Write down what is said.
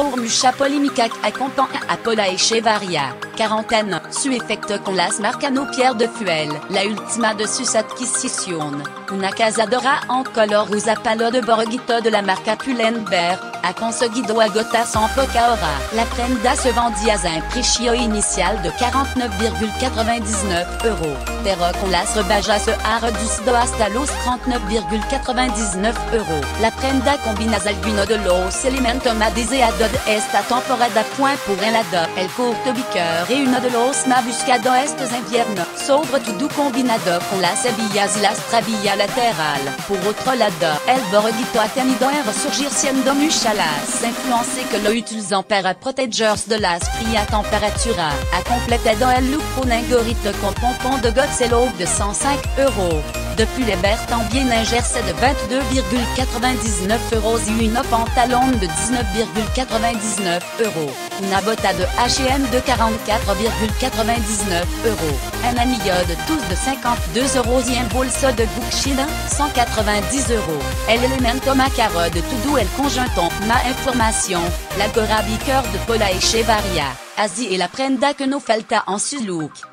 Formusha polémica accompagne à Paula Echevarría, 40 ans, su effecto con las marcano pierre de fuel, la última de sus adquisiciones, una cazadora en color usa palo de borguito de la marca Pull & Bear, a conseguido agotar en poca hora. La prenda se vendía a un precio inicial de 49,99 €, pero con las rebajas se ha reducido hasta los 39,99 €. La prenda combina algunos de los elementos más deseados de esta temporada. Por el lado, el corto biker y uno de los más buscados estos inviernos, sobre todo combinado con las hebillas y la trabilla lateral. Por otro lado, el borguito ha tenido un resurgir siendo mucho las influencias que lo utilizan para protegerse de las frías temperaturas. Ha completado el look con un gorrito con pompon de Godzilla de 105 €. Depuis les Bears también un jersey de 22,99 € et une pantalon de 19,99 €. Una bota de H&M de 44,99 €. Un anillo de Tous de 52 € et un bolso de Gucci de 190 €. El elemento macaro de todo el conjunto. Ma información, la gorra biker de Paula Echevarría, así es la prenda que nos falta en su look.